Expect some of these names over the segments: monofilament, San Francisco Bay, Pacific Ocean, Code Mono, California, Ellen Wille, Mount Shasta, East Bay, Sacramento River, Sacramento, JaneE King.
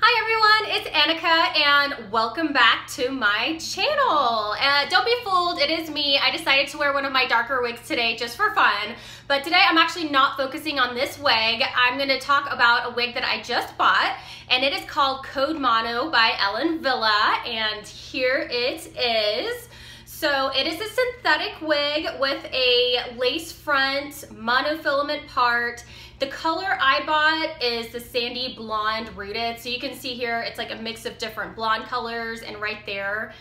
Hi everyone, it's Annika and welcome back to my channel. Don't be fooled, it is me. I decided to wear one of my darker wigs today just for fun, but today I'm actually not focusing on this wig. I'm gonna talk about a wig that I just bought and it is called Code Mono by Ellen Wille, and here it is. So it is a synthetic wig with a lace front monofilament part. The color I bought is the sandy blonde rooted. So you can see here, it's like a mix of different blonde colors and right there,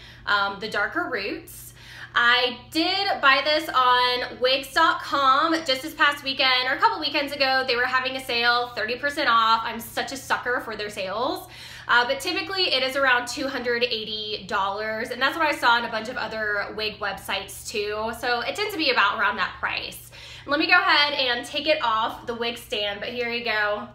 the darker roots. I did buy this on wigs.com just this past weekend or a couple weekends ago. They were having a sale, 30% off. I'm such a sucker for their sales. But typically it is around $280, and that's what I saw on a bunch of other wig websites too. So it tends to be about around that price. Let me go ahead and take it off the wig stand, but here you go.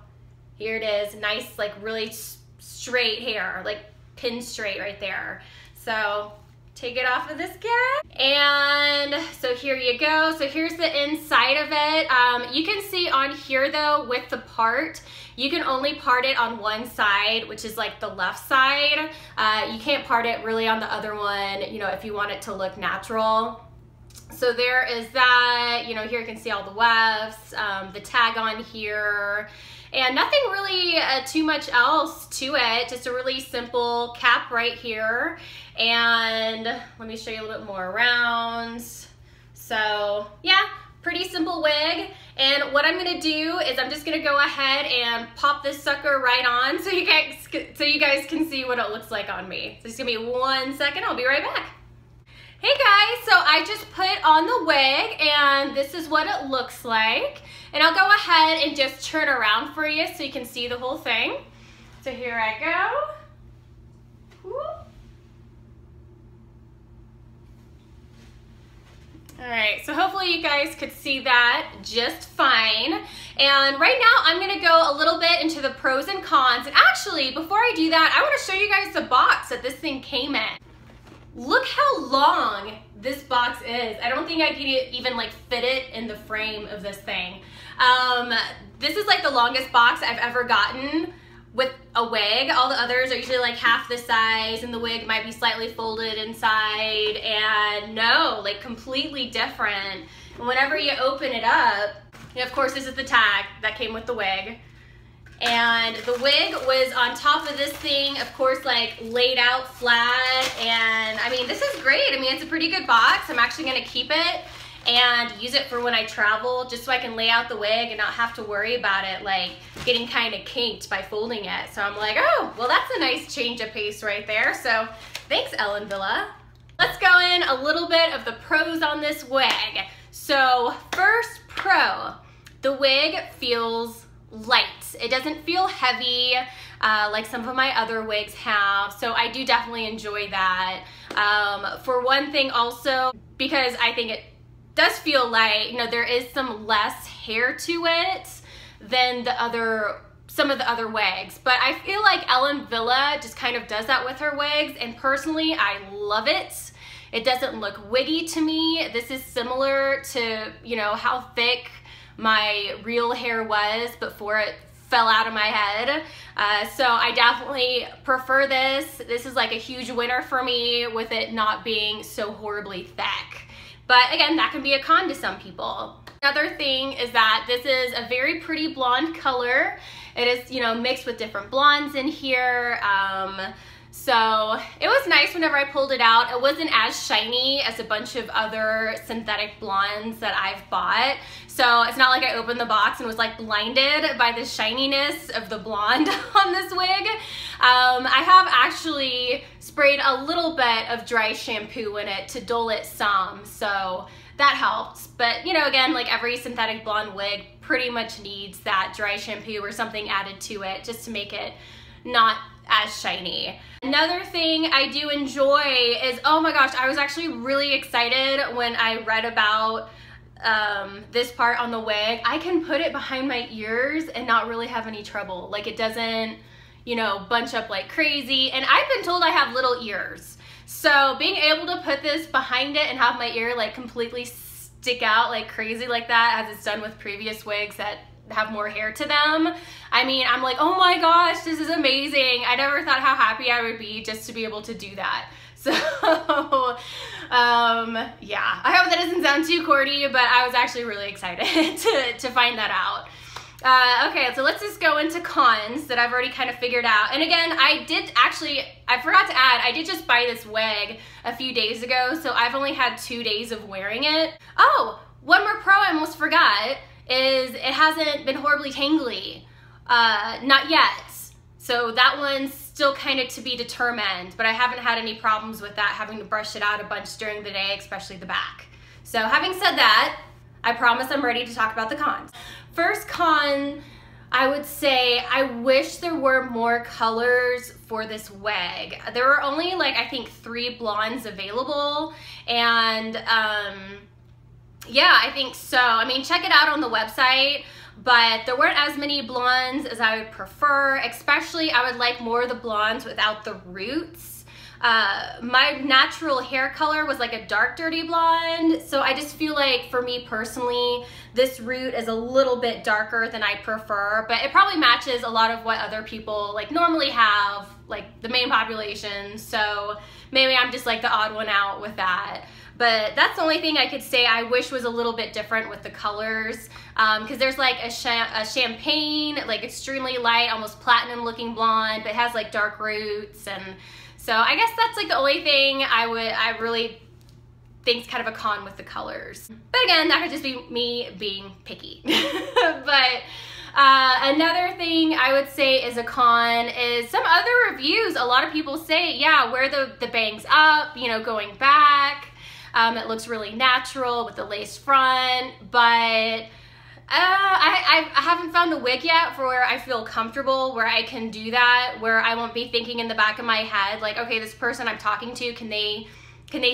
Here it is, nice, like really straight hair, like pin straight right there. So take it off of this guy. And so here you go. So here's the inside of it. You can see on here though, with the part, you can only part it on one side, which is like the left side. You can't part it really on the other one, you know, if you want it to look natural. So there is that, you know, here you can see all the wefts, the tag on here, and nothing really too much else to it. Just a really simple cap right here. And let me show you a little bit more around. So yeah, pretty simple wig. And what I'm gonna do is I'm just gonna go ahead and pop this sucker right on so you guys can see what it looks like on me. So just give me 1 second, I'll be right back. Hey guys, so I just put on the wig and this is what it looks like. And I'll go ahead and just turn around for you so you can see the whole thing. So here I go. Whoop. All right, so hopefully you guys could see that just fine. And right now I'm gonna go a little bit into the pros and cons. And actually, before I do that, I wanna show you guys the box that this thing came in. Look how long this box is. I don't think I can even like fit it in the frame of this thing. This is like the longest box I've ever gotten with a wig. All the others are usually like half the size and the wig might be slightly folded inside, and no, like completely different. And whenever you open it up, and of course this is the tag that came with the wig. And the wig was on top of this thing, of course, like laid out flat. And I mean, this is great. I mean, it's a pretty good box. I'm actually gonna keep it and use it for when I travel, just so I can lay out the wig and not have to worry about it, like getting kind of kinked by folding it. So I'm like, oh, well, that's a nice change of pace right there. So thanks, Ellen Wille. Let's go in a little bit of the pros on this wig. So first pro, the wig feels light. It doesn't feel heavy like some of my other wigs have, so I do definitely enjoy that. For one thing also, because I think it does feel light, you know, there is some less hair to it than some of the other wigs, but I feel like Ellen Wille just kind of does that with her wigs, and personally I love it. It doesn't look wiggy to me. This is similar to, you know, how thick my real hair was before it fell out of my head. So I definitely prefer this. This is like a huge winner for me with it not being so horribly thick. But again, that can be a con to some people. Another thing is that this is a very pretty blonde color. It is, you know, mixed with different blondes in here. So it was nice whenever I pulled it out. It wasn't as shiny as a bunch of other synthetic blondes that I've bought. So it's not like I opened the box and was like blinded by the shininess of the blonde on this wig. I have actually sprayed a little bit of dry shampoo in it to dull it some, so that helps. But you know, again, like every synthetic blonde wig pretty much needs that dry shampoo or something added to it just to make it not as shiny. Another thing I do enjoy is, oh my gosh, I was actually really excited when I read about this part on the wig. I can put it behind my ears and not really have any trouble. Like it doesn't, you know, bunch up like crazy. And I've been told I have little ears. So being able to put this behind it and have my ear like completely stick out like crazy like that, as it's done with previous wigs that have more hair to them. I mean, I'm like, oh my gosh, this is amazing. I never thought how happy I would be just to be able to do that. So yeah, I hope that doesn't sound too corny, but I was actually really excited to find that out. Okay, so let's just go into cons that I've already kind of figured out. And again, I did actually, I forgot to add, I did just buy this wig a few days ago, so I've only had 2 days of wearing it. Oh, one more pro I almost forgot is it hasn't been horribly tangly. Not yet. So that one's still kind of to be determined, but I haven't had any problems with that, having to brush it out a bunch during the day, especially the back. So having said that, I promise I'm ready to talk about the cons. First con, I would say I wish there were more colors for this wig. There were only like, I think 3 blondes available, and yeah, I think so. I mean, check it out on the website, but there weren't as many blondes as I would prefer. Especially, I would like more of the blondes without the roots. My natural hair color was like a dark, dirty blonde, so I just feel like, for me personally, this root is a little bit darker than I prefer, but it probably matches a lot of what other people like normally have, like the main population, so maybe I'm just like the odd one out with that. But that's the only thing I could say I wish was a little bit different with the colors, because there's like a champagne, like extremely light, almost platinum looking blonde, but it has like dark roots. And so I guess that's like the only thing I really think's kind of a con with the colors. But again, that could just be me being picky. But another thing I would say is a con is some other reviews. A lot of people say, yeah, wear the bangs up, you know, going back. It looks really natural with the lace front, but I haven't found a wig yet for where I feel comfortable, where I can do that, where I won't be thinking in the back of my head, like, okay, this person I'm talking to, can they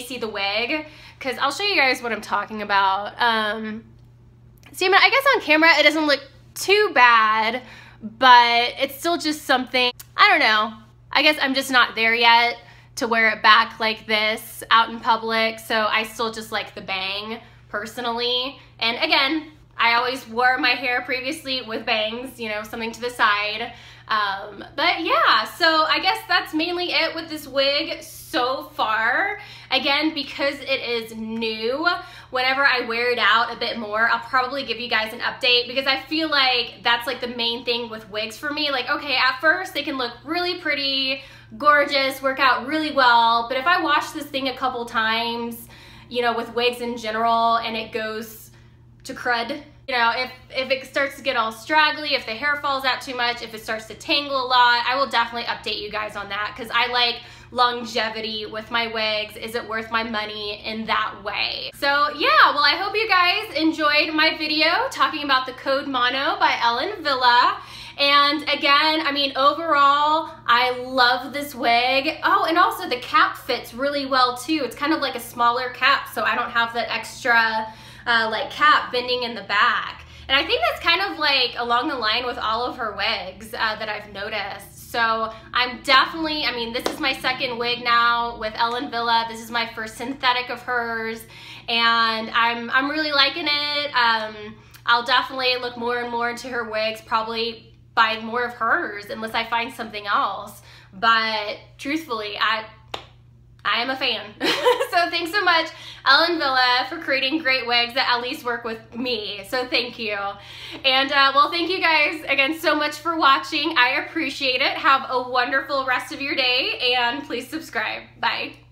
see the wig? Because I'll show you guys what I'm talking about. See, I guess on camera it doesn't look too bad, but it's still just something, I don't know. I guess I'm just not there yet to wear it back like this out in public, so I still just like the bang personally. And again, I always wore my hair previously with bangs, you know, something to the side. But yeah, so I guess that's mainly it with this wig so far. Again, because it is new, whenever I wear it out a bit more, I'll probably give you guys an update, because I feel like that's like the main thing with wigs for me. Like, okay, at first they can look really pretty, gorgeous, work out really well, but if I wash this thing a couple times, you know, with wigs in general, and it goes to crud, you know, if it starts to get all straggly, if the hair falls out too much, if it starts to tangle a lot, I will definitely update you guys on that, because I like longevity with my wigs. Is it worth my money in that way? So yeah, well, I hope you guys enjoyed my video talking about the Code Mono by Ellen Wille. And again, I mean, overall, I love this wig. Oh, and also the cap fits really well too. It's kind of like a smaller cap, so I don't have that extra like cap bending in the back. And I think that's kind of like along the line with all of her wigs that I've noticed. So I'm definitely, I mean, this is my second wig now with Ellen Wille. This is my first synthetic of hers, and I'm really liking it. I'll definitely look more and more into her wigs, probably buying more of hers unless I find something else. But truthfully, I am a fan. So thanks so much, Ellen Wille, for creating great wigs that at least work with me. So thank you. And well, thank you guys again so much for watching. I appreciate it. Have a wonderful rest of your day, and please subscribe. Bye.